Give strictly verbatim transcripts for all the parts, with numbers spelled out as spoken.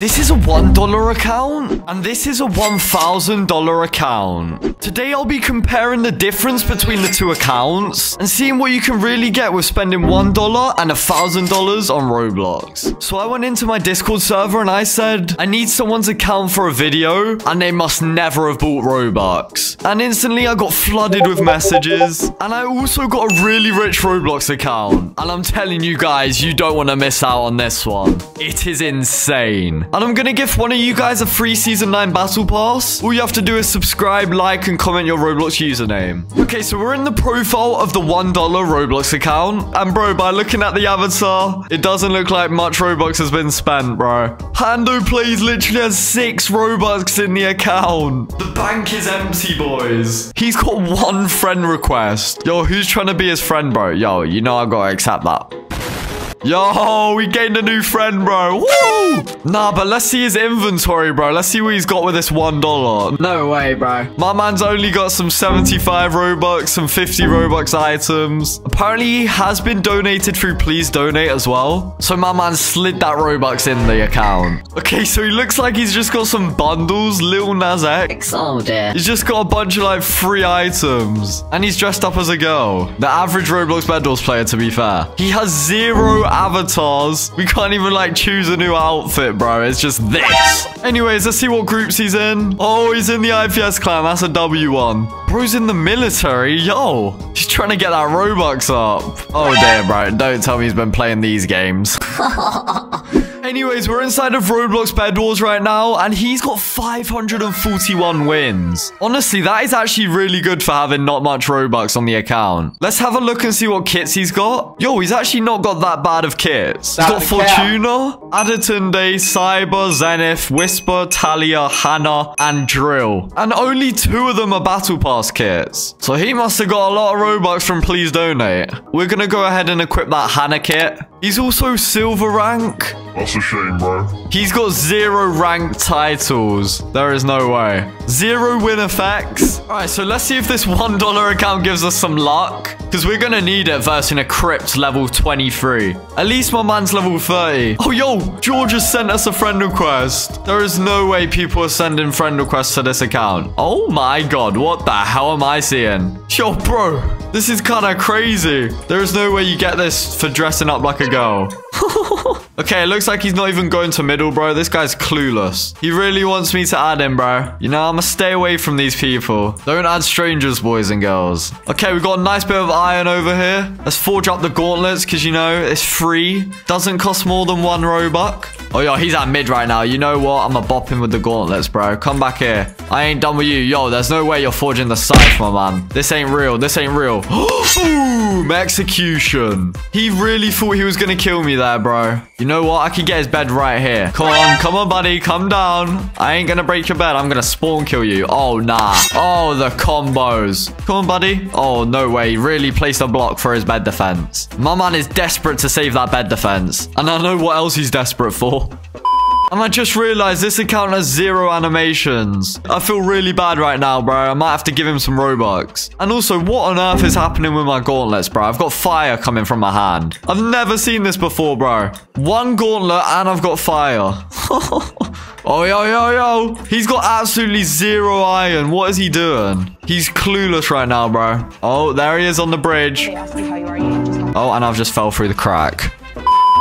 This is a one dollar account, and this is a one thousand dollar account. Today, I'll be comparing the difference between the two accounts and seeing what you can really get with spending one dollar and one thousand dollars on Roblox. So I went into my Discord server and I said, I need someone's account for a video, and they must never have bought Robux. And instantly, I got flooded with messages, and I also got a really rich Roblox account. And I'm telling you guys, you don't want to miss out on this one. It is insane. And I'm going to give one of you guys a free Season nine Battle Pass. All you have to do is subscribe, like, and comment your Roblox username. Okay, so we're in the profile of the one dollar Roblox account. And bro, by looking at the avatar, it doesn't look like much Robux has been spent, bro. HandoPlays literally has six Robux in the account. The bank is empty, boys. He's got one friend request. Yo, who's trying to be his friend, bro? Yo, you know I gotta accept that. Yo, we gained a new friend, bro. Woo! Nah, but let's see his inventory, bro. Let's see what he's got with this one dollar. No way, bro. My man's only got some seventy-five Robux, some fifty Robux items. Apparently, he has been donated through Please Donate as well. So my man slid that Robux in the account. Okay, so he looks like he's just got some bundles. Lil Nas X. Oh, dear. He's just got a bunch of, like, free items. And he's dressed up as a girl. The average Roblox Bedwars player, to be fair. He has zero avatars. We can't even like choose a new outfit, bro. It's just this. Anyways, let's see what groups he's in. Oh, he's in the I P S Clan. That's a W one. Bro's in the military. Yo, he's trying to get that Robux up. Oh dear, bro. Don't tell me he's been playing these games. Anyways, we're inside of Roblox Bedwars right now, and he's got five hundred forty-one wins. Honestly, that is actually really good for having not much Robux on the account. Let's have a look and see what kits he's got. Yo, he's actually not got that bad of kits. He's got Fortuna, Day, Cyber, Zenith, Whisper, Talia, Hanna, and Drill. And only two of them are Battle Pass kits. So he must have got a lot of Robux from Please Donate. We're going to go ahead and equip that Hanna kit. He's also silver rank. That's a shame, bro. He's got zero rank titles. There is no way. Zero win effects. All right, so let's see if this one dollar account gives us some luck. Because we're going to need it versus a crypt level twenty-three. At least my man's level thirty. Oh, yo, George has sent us a friend request. There is no way people are sending friend requests to this account. Oh my God, what the hell am I seeing? Yo, bro, this is kind of crazy. There is no way you get this for dressing up like a girl. Okay, it looks like he's not even going to middle, bro. This guy's clueless. He really wants me to add him, bro. You know, I'm gonna stay away from these people. Don't add strangers, boys and girls. Okay, we've got a nice bit of iron over here. Let's forge up the gauntlets because, you know, it's free. Doesn't cost more than one Robux. Oh, yo, he's at mid right now. You know what? I'm gonna bop him with the gauntlets, bro. Come back here. I ain't done with you. Yo, there's no way you're forging the scythe, my man. This ain't real. This ain't real. Boom! Execution. He really thought he was gonna kill me there, bro. You know what? I could get his bed right here. Come on. Come on, buddy. Come down. I ain't gonna break your bed. I'm gonna spawn kill you. Oh, nah. Oh, the combos. Come on, buddy. Oh, no way. He really placed a block for his bed defense. My man is desperate to save that bed defense. And I know what else he's desperate for. And I just realized this account has zero animations. I feel really bad right now, bro. I might have to give him some Robux. And also, what on earth is happening with my gauntlets, bro? I've got fire coming from my hand. I've never seen this before, bro. One gauntlet and I've got fire. Oh, yo, yo, yo. He's got absolutely zero iron. What is he doing? He's clueless right now, bro. Oh, there he is on the bridge. Oh, and I've just fell through the crack.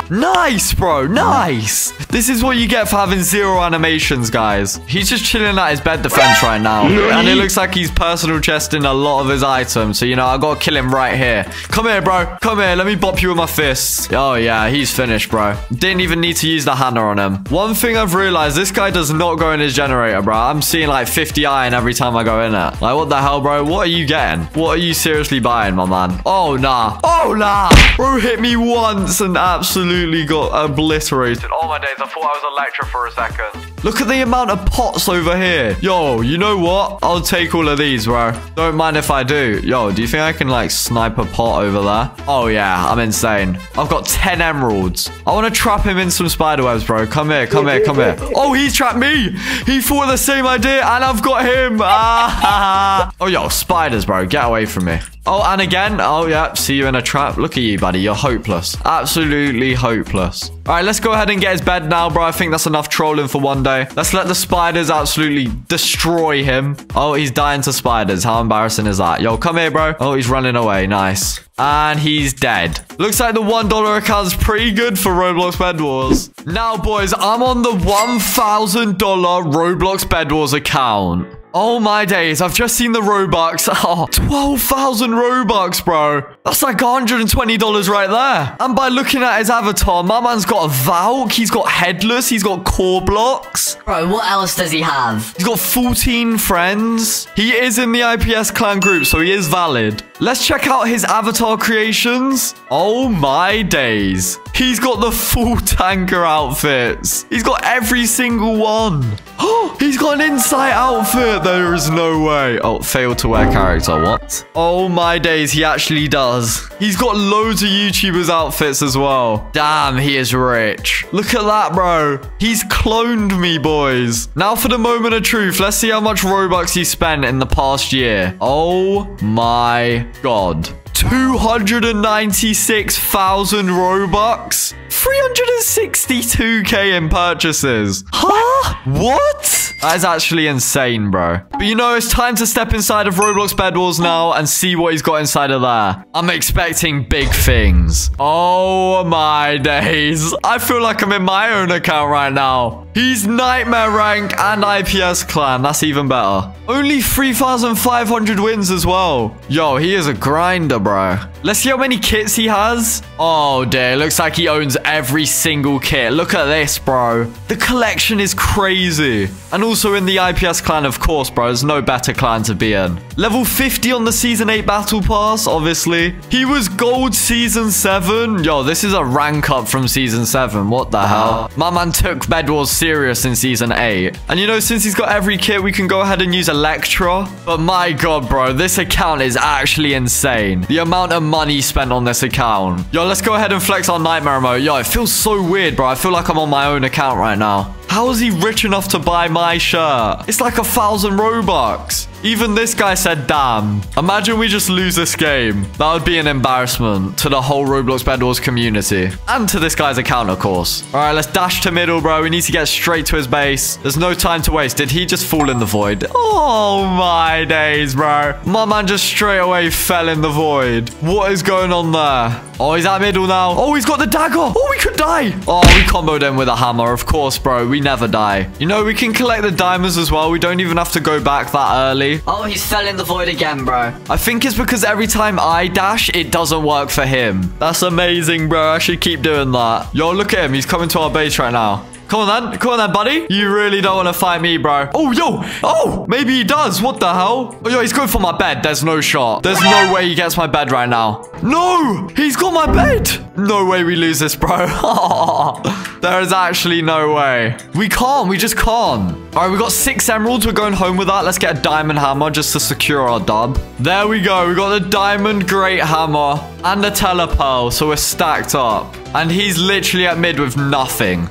Nice, bro. Nice. This is what you get for having zero animations, guys. He's just chilling at his bed defense right now. And it looks like he's personal chesting a lot of his items. So, you know, I got to kill him right here. Come here, bro. Come here. Let me bop you with my fists. Oh, yeah. He's finished, bro. Didn't even need to use the hammer on him. One thing I've realized, this guy does not go in his generator, bro. I'm seeing like fifty iron every time I go in it. Like, what the hell, bro? What are you getting? What are you seriously buying, my man? Oh, nah. Oh, nah. Bro hit me once and absolutely got obliterated. In all my days, I thought I was Electra for a second. Look at the amount of pots over here. Yo, you know what? I'll take all of these, bro. Don't mind if I do. Yo, do you think I can, like, snipe a pot over there? Oh, yeah. I'm insane. I've got ten emeralds. I want to trap him in some spiderwebs, bro. Come here. Come here. Come here. Oh, he trapped me. He thought the same idea, and I've got him. Ah. Oh, yo, spiders, bro. Get away from me. Oh, and again. Oh, yeah. See you in a trap. Look at you, buddy. You're hopeless. Absolutely hopeless. All right, let's go ahead and get his bed now, bro. I think that's enough trolling for one day. Let's let the spiders absolutely destroy him. Oh, he's dying to spiders. How embarrassing is that? Yo, come here, bro. Oh, he's running away. Nice. And he's dead. Looks like the one dollar account's pretty good for Roblox Bedwars. Now, boys, I'm on the one thousand dollar Roblox Bedwars account. Oh my days, I've just seen the Robux. Oh, twelve thousand Robux, bro. That's like one hundred twenty dollars right there. And by looking at his avatar, my man's got a Valk, he's got Headless, he's got Core Blocks. Bro, what else does he have? He's got fourteen friends. He is in the I P S Clan group, so he is valid. Let's check out his avatar creations. Oh my days. He's got the full tanker outfits. He's got every single one. Oh, he's got an insight outfit. There is no way. Oh, failed to wear character. What? Oh my days, he actually does. He's got loads of YouTubers outfits as well. Damn, he is rich. Look at that, bro. He's cloned me, boys. Now for the moment of truth. Let's see how much Robux he spent in the past year. Oh my God. two hundred ninety-six thousand Robux. three hundred sixty-two K in purchases. Huh? What? That is actually insane, bro. But you know, it's time to step inside of Roblox Bedwars now and see what he's got inside of there. I'm expecting big things. Oh my days. I feel like I'm in my own account right now. He's Nightmare rank and I P S Clan. That's even better. Only three thousand five hundred wins as well. Yo, he is a grinder, bro. Let's see how many kits he has. Oh dear, looks like he owns every single kit. Look at this, bro. The collection is crazy. And also in the I P S Clan, of course, bro. There's no better clan to be in. Level fifty on the Season eight Battle Pass, obviously. He was Gold Season seven. Yo, this is a rank up from Season seven. What the hell? My man took Bedwars serious in Season eight. And you know, since he's got every kit, we can go ahead and use Electra. But my God, bro, this account is actually insane. The amount of money spent on this account. Yo, let's go ahead and flex our Nightmare mode. Yo, it feels so weird, bro. I feel like I'm on my own account right now. How is he rich enough to buy my shirt? It's like a thousand Robux. Even this guy said, damn. Imagine we just lose this game. That would be an embarrassment to the whole Roblox Bedwars community. And to this guy's account, of course. All right, let's dash to middle, bro. We need to get straight to his base. There's no time to waste. Did he just fall in the void? Oh, my days, bro. My man just straight away fell in the void. What is going on there? Oh, he's at middle now. Oh, he's got the dagger. Oh, we could die. Oh, we comboed him with a hammer. Of course, bro. We never die. You know, we can collect the diamonds as well. We don't even have to go back that early. Oh, he's fell in the void again, bro. I think it's because every time I dash, it doesn't work for him. That's amazing, bro. I should keep doing that. Yo, look at him. He's coming to our base right now. Come on, then. Come on, then, buddy. You really don't want to fight me, bro. Oh, yo. Oh, maybe he does. What the hell? Oh, yo, he's going for my bed. There's no shot. There's no way he gets my bed right now. No, he's got my bed. No way we lose this, bro. There is actually no way. We can't. We just can't. All right, we got six emeralds. We're going home with that. Let's get a diamond hammer just to secure our dub. There we go. We got the diamond great hammer and the telepearl. So we're stacked up. And he's literally at mid with nothing.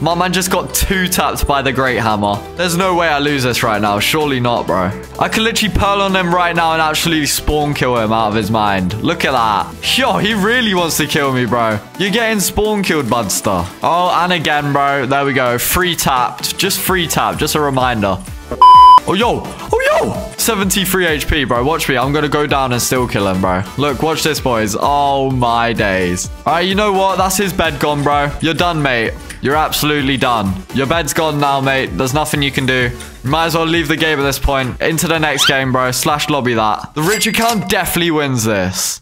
My man just got two tapped by the great hammer. There's no way I lose this right now. Surely not, bro. I could literally pearl on him right now and actually spawn kill him out of his mind. Look at that. Yo, he really wants to kill me, bro. You're getting spawn killed, budster. Oh, and again, bro. There we go. Free tapped. Just free tapped. Just a reminder. Oh, yo. Oh, yo. seventy-three H P, bro. Watch me. I'm going to go down and still kill him, bro. Look, watch this, boys. Oh, my days. All right, you know what? That's his bed gone, bro. You're done, mate. You're absolutely done. Your bed's gone now, mate. There's nothing you can do. You might as well leave the game at this point. Into the next game, bro. Slash lobby that. The rich account definitely wins this.